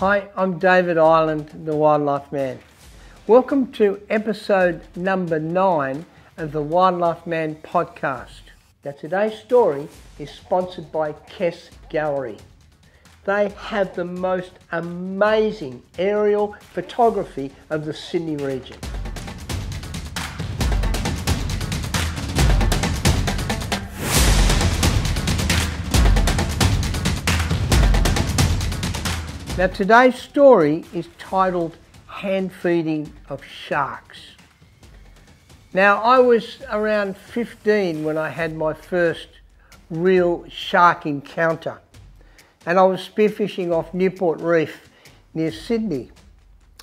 Hi, I'm David Ireland, The Wildlife Man. Welcome to episode number 9 of the Wildlife Man podcast. Now today's story is sponsored by Kess Gallery. They have the most amazing aerial photography of the Sydney region. Now today's story is titled Hand Feeding of Sharks. Now I was around 15 when I had my first real shark encounter, and I was spearfishing off Newport Reef near Sydney.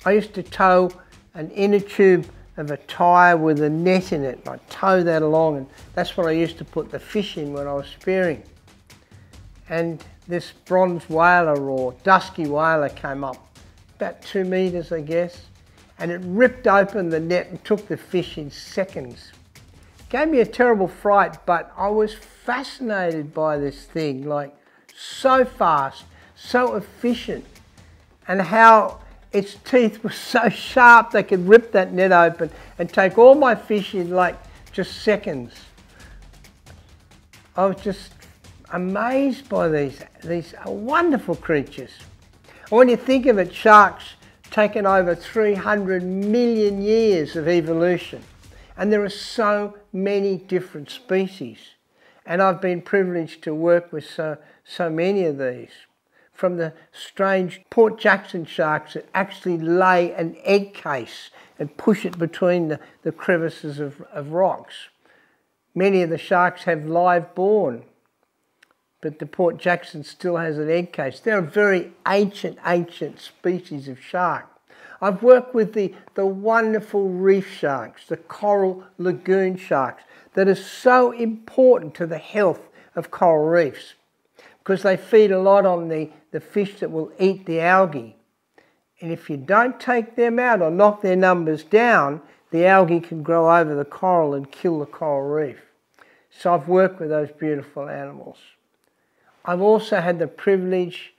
I used to tow an inner tube of a tyre with a net in it, and I'd tow that along, and that's what I used to put the fish in when I was spearing. And this bronze whaler or dusky whaler came up, about 2 metres I guess, and it ripped open the net and took the fish in seconds. It gave me a terrible fright, but I was fascinated by this thing, like so fast, so efficient, and how its teeth were so sharp they could rip that net open and take all my fish in like just seconds. I was just amazed by these wonderful creatures. And when you think of it, sharks taken over 300 million years of evolution, and there are so many different species, and I've been privileged to work with so many of these, from the strange Port Jackson sharks that actually lay an egg case and push it between the crevices of rocks. Many of the sharks have live born, but the Port Jackson still has an egg case. They're a very ancient species of shark. I've worked with the wonderful reef sharks, the coral lagoon sharks, that are so important to the health of coral reefs, because they feed a lot on the fish that will eat the algae. And if you don't take them out or knock their numbers down, the algae can grow over the coral and kill the coral reef. So I've worked with those beautiful animals. I've also had the privilege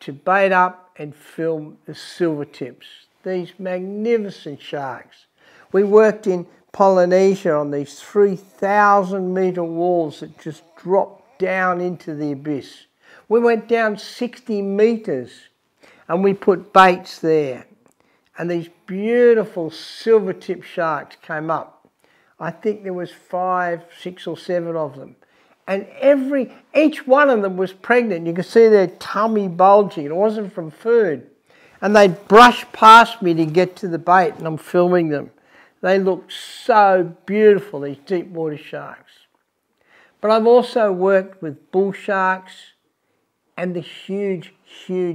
to bait up and film the silvertips, these magnificent sharks. We worked in Polynesia on these 3,000 metre walls that just dropped down into the abyss. We went down 60 metres and we put baits there, and these beautiful silvertip sharks came up. I think there was 5, 6 or 7 of them. And each one of them was pregnant. You could see their tummy bulging. It wasn't from food. And they'd brush past me to get to the bait, and I'm filming them. They looked so beautiful, these deep water sharks. But I've also worked with bull sharks and the huge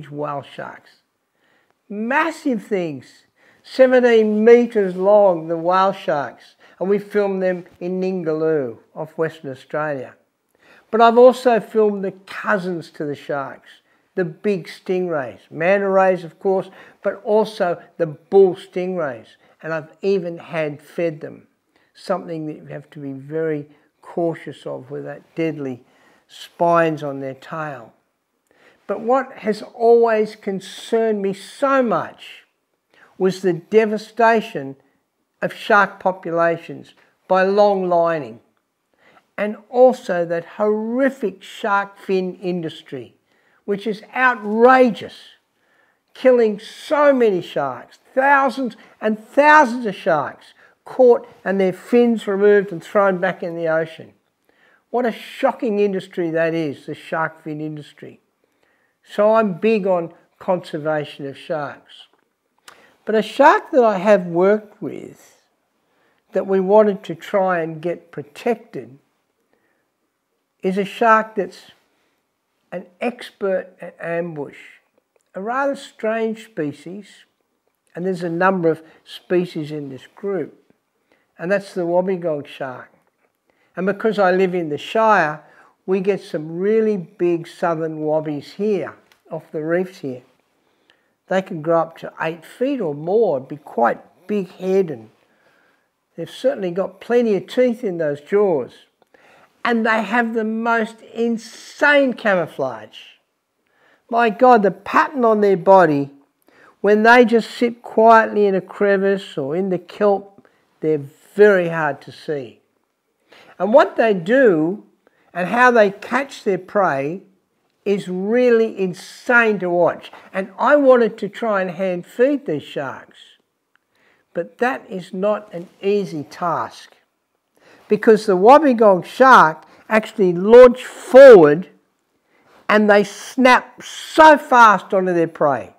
whale sharks. Massive things, 17 metres long, the whale sharks. And we filmed them in Ningaloo off Western Australia. But I've also filmed the cousins to the sharks, the big stingrays, manta rays of course, but also the bull stingrays. And I've even hand fed them, something that you have to be very cautious of with that deadly spines on their tail. But what has always concerned me so much was the devastation of shark populations by long lining, and also that horrific shark fin industry, which is outrageous, killing so many sharks, thousands and thousands of sharks caught and their fins removed and thrown back in the ocean. What a shocking industry that is, the shark fin industry. So I'm big on conservation of sharks. But a shark that I have worked with that we wanted to try and get protected is a shark that's an expert at ambush. A rather strange species, and there's a number of species in this group, and that's the Wobbegong shark. And because I live in the Shire, we get some really big southern wobbies here, off the reefs here. They can grow up to 8 feet or more and be quite big-headed, and they've certainly got plenty of teeth in those jaws. And they have the most insane camouflage. My God, the pattern on their body When they just sit quietly in a crevice or in the kelp, they're very hard to see. And what they do and how they catch their prey is really insane to watch. And I wanted to try and hand feed these sharks. But that is not an easy task, because the Wobbegong shark actually launch forward and they snap so fast onto their prey.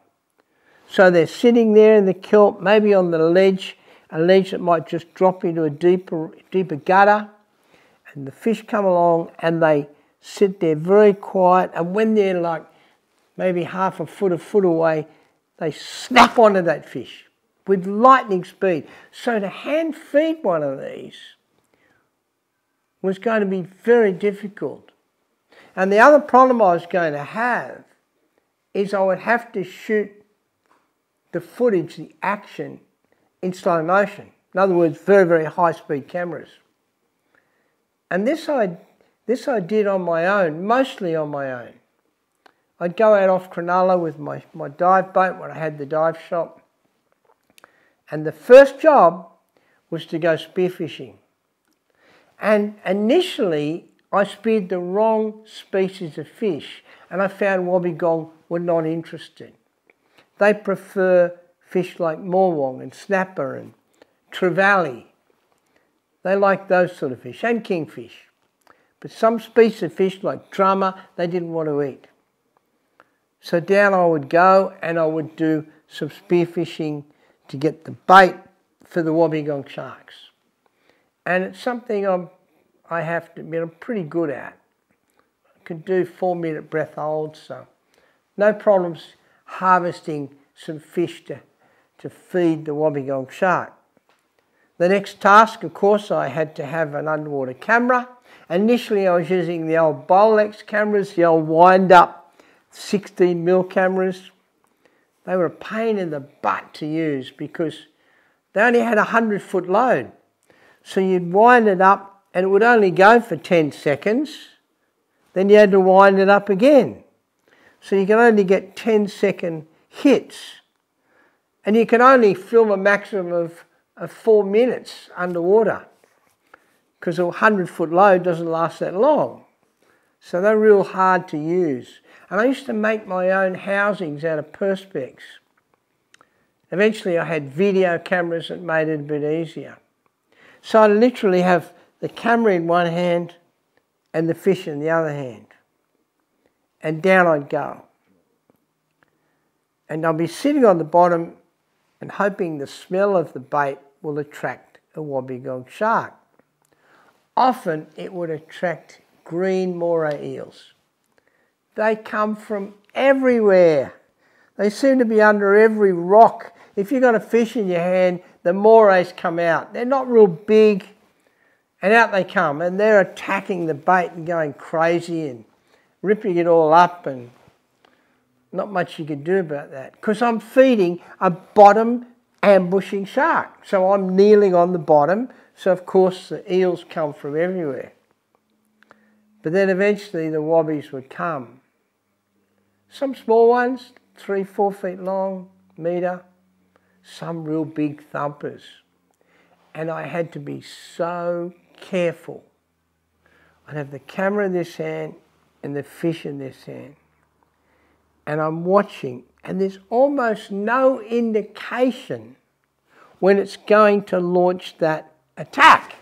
So they're sitting there in the kelp, maybe on the ledge, a ledge that might just drop into a deeper gutter, and the fish come along and they sit there very quiet, and when they're like maybe half a foot away, they snap onto that fish with lightning speed. So to hand feed one of these was going to be very difficult. And the other problem I was going to have is I would have to shoot the footage, the action, in slow motion. In other words, very, very high-speed cameras. And this I did on my own, mostly on my own. I'd go out off Cronulla with my dive boat when I had the dive shop. And the first job was to go spearfishing. And initially, I speared the wrong species of fish, and I found Wobbegong were not interested. They prefer fish like Morwong and Snapper and Trevally. They like those sort of fish, and kingfish. But some species of fish like drummer, they didn't want to eat. So down I would go, and I would do some spearfishing to get the bait for the Wobbegong sharks. And it's something I have to admit I'm pretty good at. I can do 4-minute breath holds, so no problems harvesting some fish to feed the Wobbegong shark. The next task, of course, I had to have an underwater camera. Initially, I was using the old Bolex cameras, the old wind-up 16mm cameras. They were a pain in the butt to use because they only had a 100-foot load. So you'd wind it up and it would only go for 10 seconds. Then you had to wind it up again. So you can only get 10-second hits. And you can only film a maximum of 4 minutes underwater, because a 100-foot load doesn't last that long. So they're real hard to use. And I used to make my own housings out of Perspex. Eventually I had video cameras that made it a bit easier. So I literally have the camera in one hand and the fish in the other hand. And down I'd go. And I'll be sitting on the bottom and hoping the smell of the bait will attract a Wobbegong shark. Often it would attract green moray eels. They come from everywhere. They seem to be under every rock. If you've got a fish in your hand, the morays come out. They're not real big, and out they come, and they're attacking the bait and going crazy and ripping it all up, and not much you can do about that, because I'm feeding a bottom ambushing shark. So I'm kneeling on the bottom, so of course the eels come from everywhere. But then eventually the wobbies would come. Some small ones, 3-4 feet long, metre. Some real big thumpers. And I had to be so careful. I'd have the camera in this hand and the fish in this hand. And I'm watching, and there's almost no indication when it's going to launch that attack,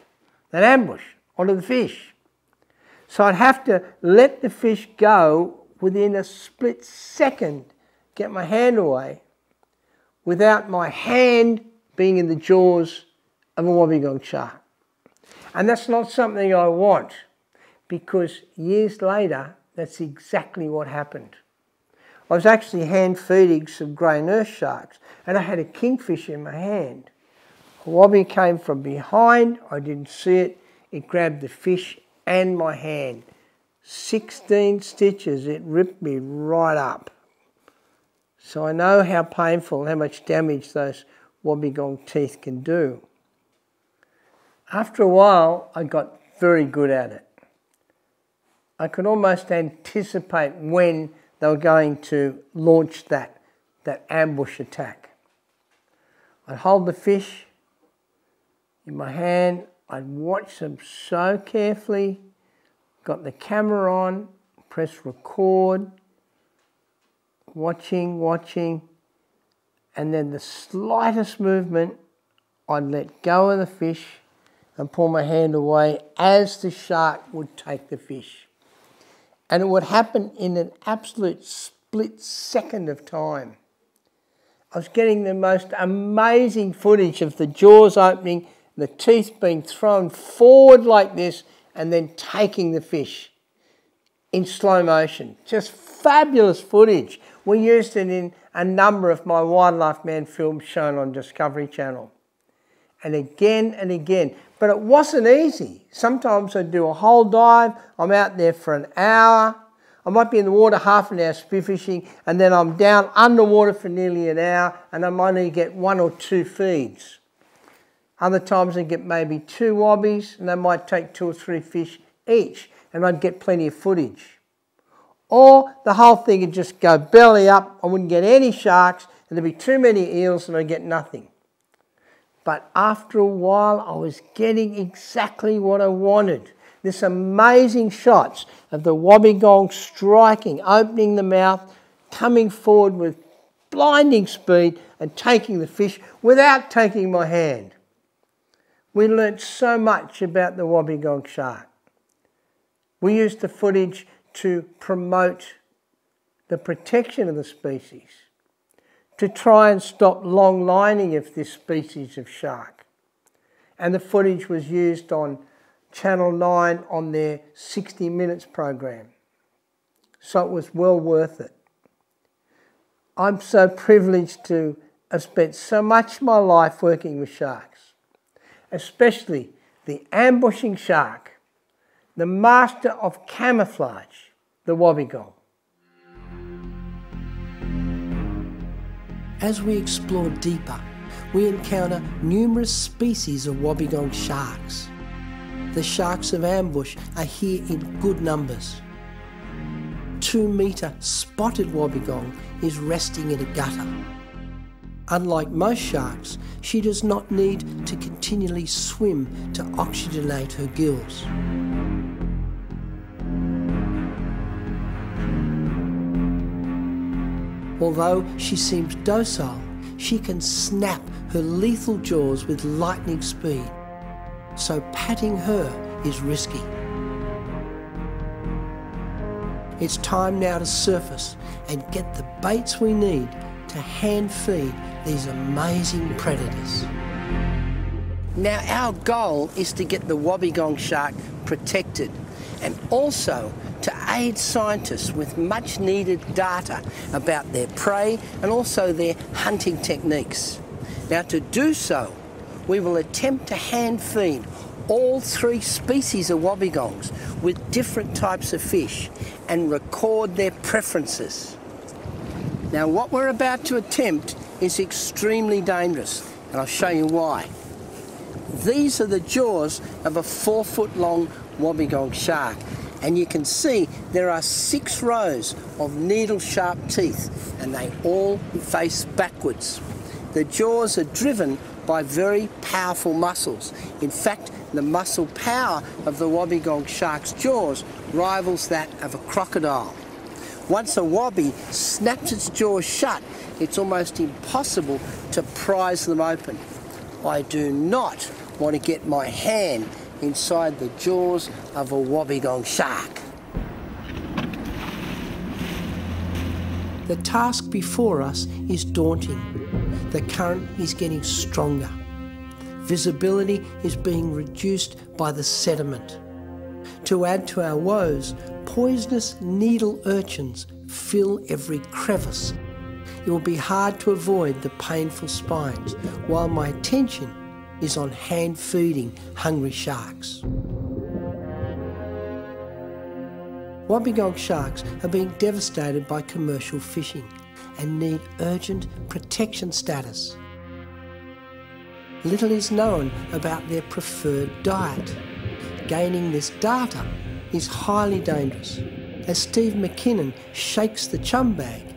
that ambush, onto the fish. So I'd have to let the fish go within a split second, get my hand away, without my hand being in the jaws of a Wobbegong shark. And that's not something I want, because years later, that's exactly what happened. I was actually hand feeding some grey nurse sharks, and I had a kingfish in my hand. A Wobbie came from behind, I didn't see it, it grabbed the fish and my hand. 16 stitches, it ripped me right up. So I know how painful, how much damage those Wobbegong teeth can do. After a while, I got very good at it. I could almost anticipate when they were going to launch that that ambush attack. I'd hold the fish in my hand, I'd watch them so carefully, got the camera on, press record, watching, and then the slightest movement, I'd let go of the fish and pull my hand away as the shark would take the fish. And it would happen in an absolute split second of time. I was getting the most amazing footage of the jaws opening, the teeth being thrown forward like this, and then taking the fish in slow motion. Just fabulous footage. We used it in a number of my Wildlife Man films shown on Discovery Channel. And again, but it wasn't easy. Sometimes I'd do a whole dive, I'm out there for an hour, I might be in the water half an hour spearfishing, and then I'm down underwater for nearly an hour, and I might only get one or two feeds. Other times I'd get maybe two wobbies, and they might take two or three fish each, and I'd get plenty of footage. Or the whole thing would just go belly up, I wouldn't get any sharks, and there'd be too many eels, and I'd get nothing. But after a while, I was getting exactly what I wanted. This amazing shots of the Wobbegong striking, opening the mouth, coming forward with blinding speed and taking the fish without taking my hand. We learnt so much about the Wobbegong shark. We used the footage to promote the protection of the species, to try and stop long lining of this species of shark. And the footage was used on Channel 9 on their 60 Minutes program. So it was well worth it. I'm so privileged to have spent so much of my life working with sharks, especially the ambushing shark, the master of camouflage, the Wobbegong. As we explore deeper, we encounter numerous species of Wobbegong sharks. The sharks of ambush are here in good numbers. 2-metre spotted Wobbegong is resting in a gutter. Unlike most sharks, she does not need to continually swim to oxygenate her gills. Although she seems docile, she can snap her lethal jaws with lightning speed, so patting her is risky. It's time now to surface and get the baits we need to hand feed these amazing predators. Now our goal is to get the Wobbegong shark protected and also to aid scientists with much needed data about their prey and also their hunting techniques. Now to do so, we will attempt to hand feed all three species of Wobbegongs with different types of fish and record their preferences. Now what we're about to attempt is extremely dangerous, and I'll show you why. These are the jaws of a 4-foot long Wobbegong shark. And you can see there are 6 rows of needle-sharp teeth, and they all face backwards. The jaws are driven by very powerful muscles. In fact, the muscle power of the Wobbegong shark's jaws rivals that of a crocodile. Once a wobby snaps its jaws shut, it's almost impossible to prise them open. I do not want to get my hand inside the jaws of a Wobbegong shark. The task before us is daunting. The current is getting stronger. Visibility is being reduced by the sediment. To add to our woes, poisonous needle urchins fill every crevice. It will be hard to avoid the painful spines, while my attention is on hand-feeding hungry sharks. Wobbegong sharks are being devastated by commercial fishing and need urgent protection status. Little is known about their preferred diet. Gaining this data is highly dangerous. As Steve McKinnon shakes the chum bag,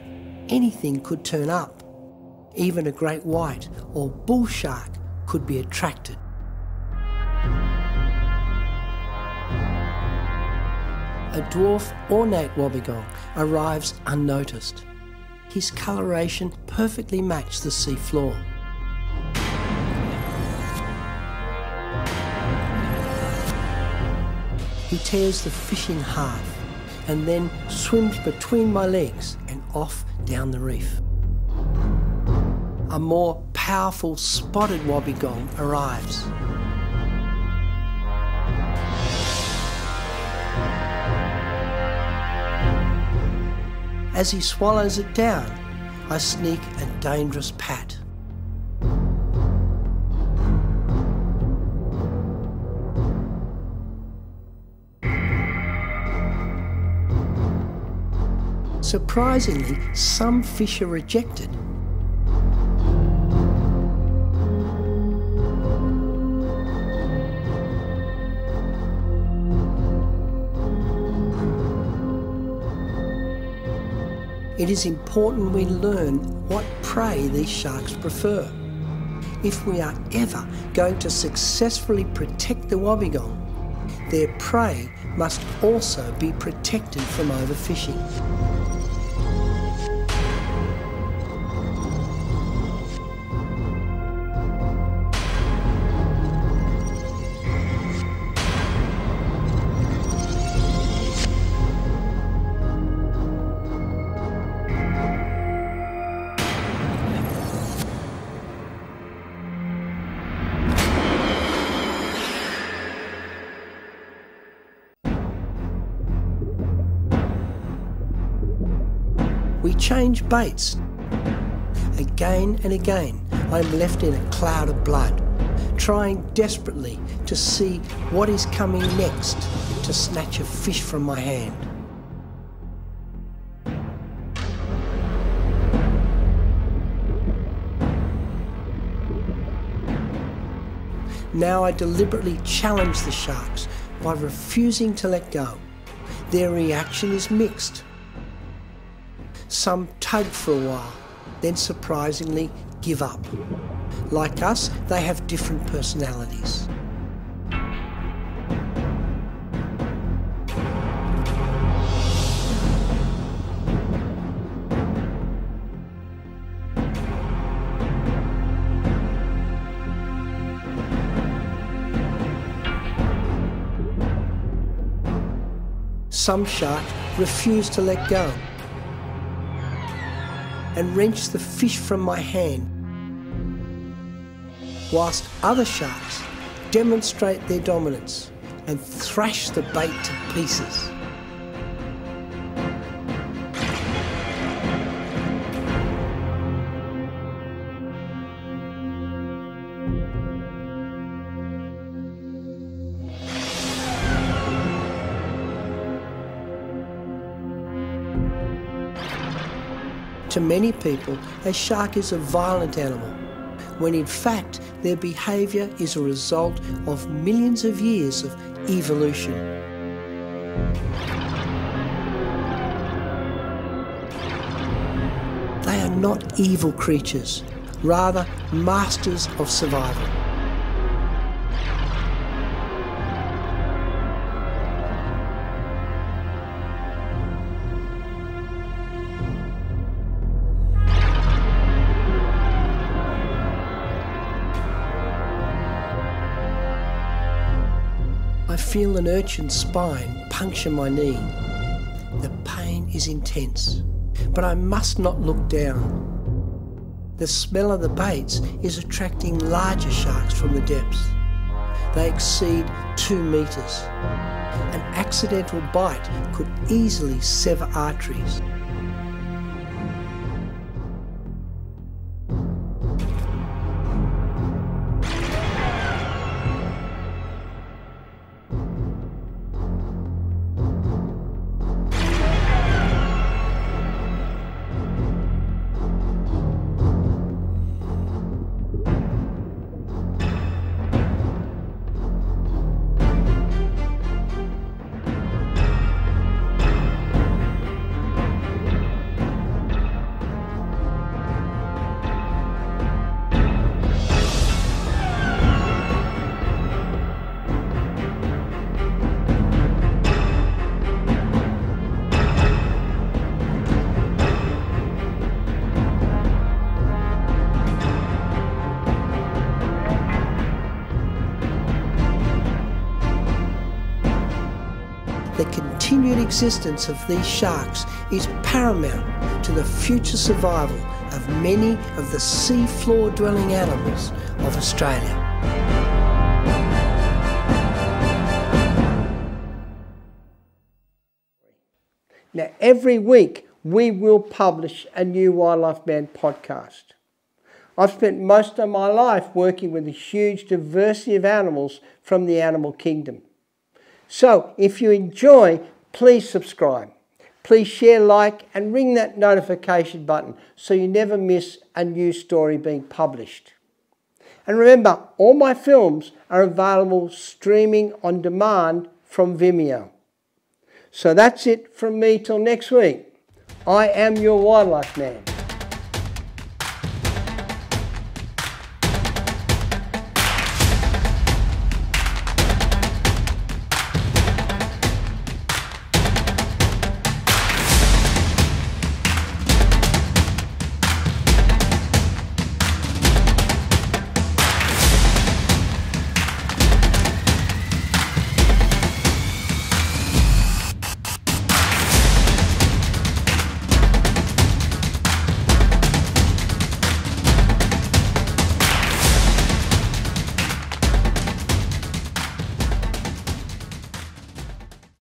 anything could turn up. even a great white or bull shark could be attracted. A dwarf ornate wobbegong arrives unnoticed. His coloration perfectly matched the sea floor. He tears the fish in half and then swims between my legs and off down the reef. A more powerful spotted wobbegong arrives. As he swallows it down, I sneak a dangerous pat. Surprisingly, some fish are rejected. It is important we learn what prey these sharks prefer. If we are ever going to successfully protect the wobbegong, their prey must also be protected from overfishing. We change baits. Again and again, I'm left in a cloud of blood, trying desperately to see what is coming next to snatch a fish from my hand. Now I deliberately challenge the sharks by refusing to let go. Their reaction is mixed. Some tug for a while, then surprisingly give up. Like us, they have different personalities. Some sharks refuse to let go and wrench the fish from my hand, whilst other sharks demonstrate their dominance and thrash the bait to pieces. To many people, a shark is a violent animal, when in fact their behaviour is a result of millions of years of evolution. They are not evil creatures, rather masters of survival. I feel an urchin's spine puncture my knee. The pain is intense, but I must not look down. The smell of the baits is attracting larger sharks from the depths. They exceed 2 metres. An accidental bite could easily sever arteries. existence of these sharks is paramount to the future survival of many of the seafloor dwelling animals of Australia. Now, every week we will publish a new Wildlife Man podcast. I've spent most of my life working with a huge diversity of animals from the animal kingdom. So, if you enjoy, please subscribe. Please share, like, and ring that notification button so you never miss a new story being published. And remember, all my films are available streaming on demand from Vimeo. So that's it from me till next week. I am your Wildlife Man.